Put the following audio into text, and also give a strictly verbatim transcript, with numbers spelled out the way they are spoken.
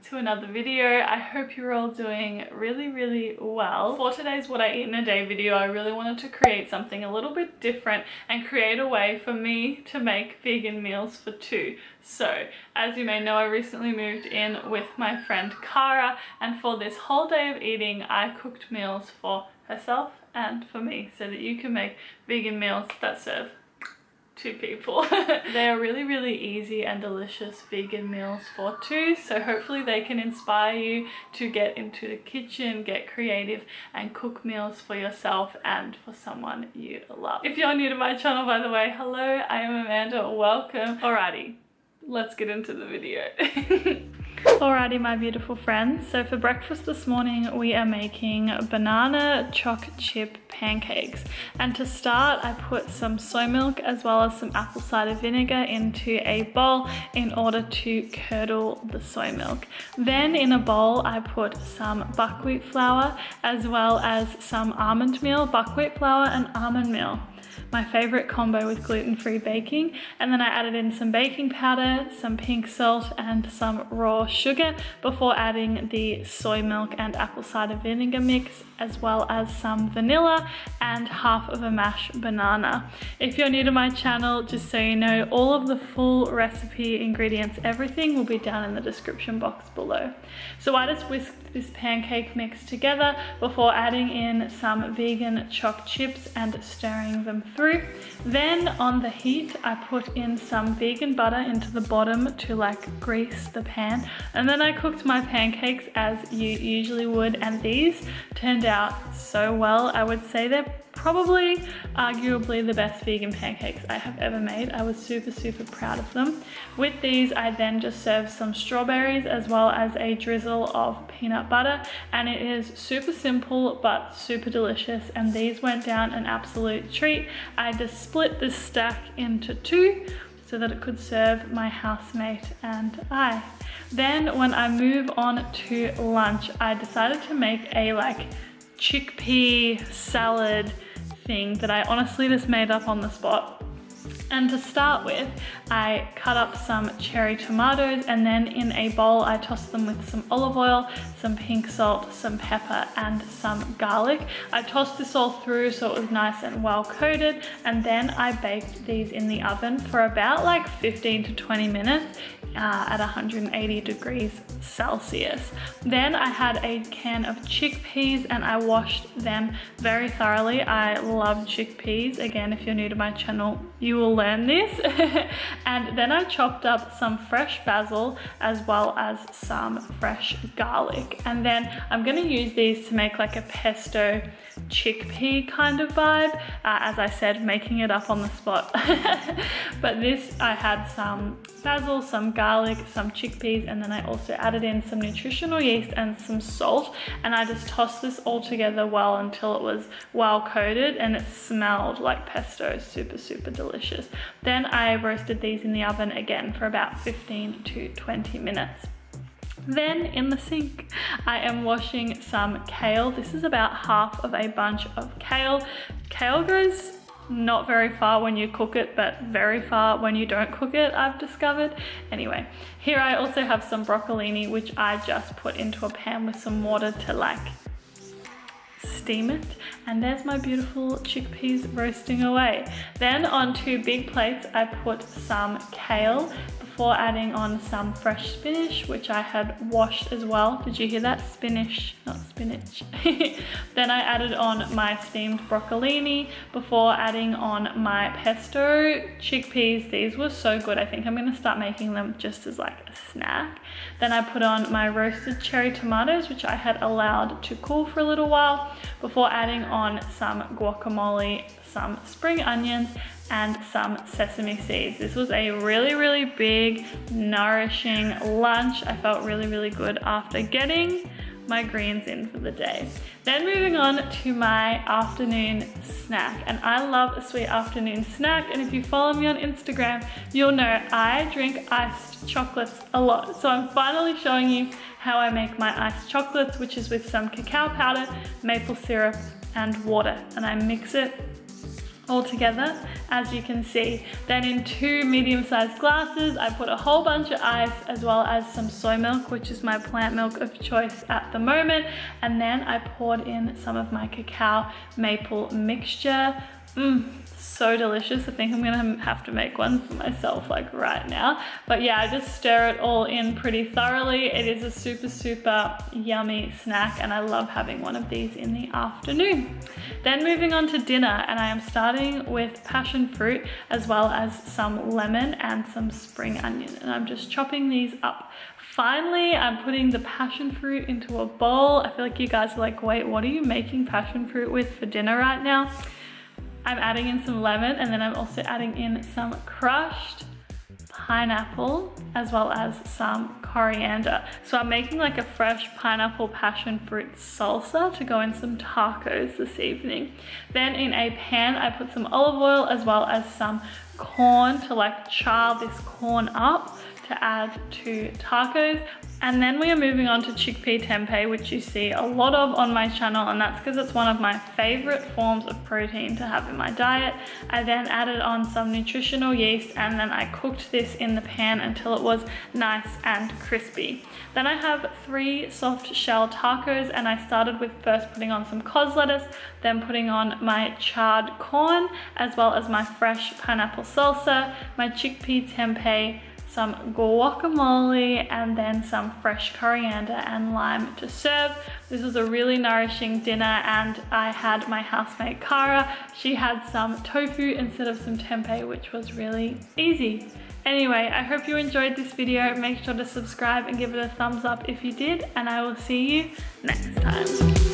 back to another video. I hope you're all doing really really well. For today's what I eat in a day video, I really wanted to create something a little bit different and create a way for me to make vegan meals for two. So as you may know, I recently moved in with my friend Kara, and for this whole day of eating I cooked meals for herself and for me, so that you can make vegan meals that serve two people. They are really really easy and delicious vegan meals for two, so hopefully they can inspire you to get into the kitchen, get creative and cook meals for yourself and for someone you love. If you're new to my channel, by the way, hello, I am Amanda, welcome. Alrighty, let's get into the video. Alrighty my beautiful friends, so for breakfast this morning we are making banana choc chip pancakes, and to start I put some soy milk as well as some apple cider vinegar into a bowl in order to curdle the soy milk. Then in a bowl I put some buckwheat flour as well as some almond meal, buckwheat flour and almond meal. My favorite combo with gluten-free baking. And then I added in some baking powder, some pink salt and some raw sugar before adding the soy milk and apple cider vinegar mix, as well as some vanilla and half of a mashed banana. If you're new to my channel, just so you know, all of the full recipe, ingredients, everything will be down in the description box below. So I just whisked this pancake mix together before adding in some vegan choc chips and stirring them through. Then on the heat, I put in some vegan butter into the bottom to like grease the pan. And then I cooked my pancakes as you usually would, and these turned out so well. I would say they're probably arguably the best vegan pancakes I have ever made. I was super super proud of them. With these I then just served some strawberries as well as a drizzle of peanut butter, and it is super simple but super delicious, and these went down an absolute treat. I just split this stack into two so that it could serve my housemate and I. Then when I move on to lunch, I decided to make a like chickpea salad thing that I honestly just made up on the spot. And to start with, I cut up some cherry tomatoes, and then in a bowl I tossed them with some olive oil, some pink salt, some pepper and some garlic. I tossed this all through so it was nice and well coated, and then I baked these in the oven for about like fifteen to twenty minutes uh, at one hundred eighty degrees Celsius. Then I had a can of chickpeas and I washed them very thoroughly. I love chickpeas. Again, if you're new to my channel, you will learn this. And then I chopped up some fresh basil as well as some fresh garlic, and then I'm going to use these to make like a pesto chickpea kind of vibe, uh, as I said, making it up on the spot. But this, I had some basil, some garlic, some chickpeas, and then I also added in some nutritional yeast and some salt, and I just tossed this all together well until it was well coated and it smelled like pesto. Super super delicious. Then I roasted these in the oven again for about fifteen to twenty minutes. Then in the sink I am washing some kale. This is about half of a bunch of kale. Kale goes not very far when you cook it, but very far when you don't cook it, I've discovered. Anyway, here I also have some broccolini, which I just put into a pan with some water to like steam it, and there's my beautiful chickpeas roasting away. Then on two big plates I put some kale before adding on some fresh spinach, which I had washed as well. Did you hear that? Spinach, not spinach. Then I added on my steamed broccolini before adding on my pesto chickpeas. These were so good. I think I'm going to start making them just as like a snack. Then I put on my roasted cherry tomatoes, which I had allowed to cool for a little while, before adding on some guacamole, some spring onions and some sesame seeds. This was a really really big nourishing lunch. I felt really really good after getting my greens in for the day. Then moving on to my afternoon snack, and I love a sweet afternoon snack, and if you follow me on Instagram you'll know I drink iced chocolates a lot, so I'm finally showing you how I make my iced chocolates, which is with some cacao powder, maple syrup and water, and I mix it all together, as you can see. Then in two medium-sized glasses, I put a whole bunch of ice as well as some soy milk, which is my plant milk of choice at the moment. And then I poured in some of my cacao maple mixture. Mmm, so delicious. I think I'm gonna have to make one for myself like right now. But yeah, I just stir it all in pretty thoroughly. It is a super, super yummy snack, and I love having one of these in the afternoon. Then moving on to dinner, and I am starting with passion fruit as well as some lemon and some spring onion. And I'm just chopping these up. Finally, I'm putting the passion fruit into a bowl. I feel like you guys are like, wait, what are you making passion fruit with for dinner right now? I'm adding in some lemon, and then I'm also adding in some crushed pineapple as well as some coriander. So I'm making like a fresh pineapple passion fruit salsa to go in some tacos this evening. Then in a pan, I put some olive oil as well as some corn to like char this corn up to add to tacos. And then we are moving on to chickpea tempeh, which you see a lot of on my channel, and that's because it's one of my favorite forms of protein to have in my diet. I then added on some nutritional yeast, and then I cooked this in the pan until it was nice and crispy. Then I have three soft shell tacos, and I started with first putting on some cos lettuce, then putting on my charred corn, as well as my fresh pineapple salsa, my chickpea tempeh, some guacamole, and then some fresh coriander and lime to serve. This was a really nourishing dinner, and I had my housemate Kara. She had some tofu instead of some tempeh, which was really easy. Anyway, I hope you enjoyed this video. Make sure to subscribe and give it a thumbs up if you did, and I will see you next time.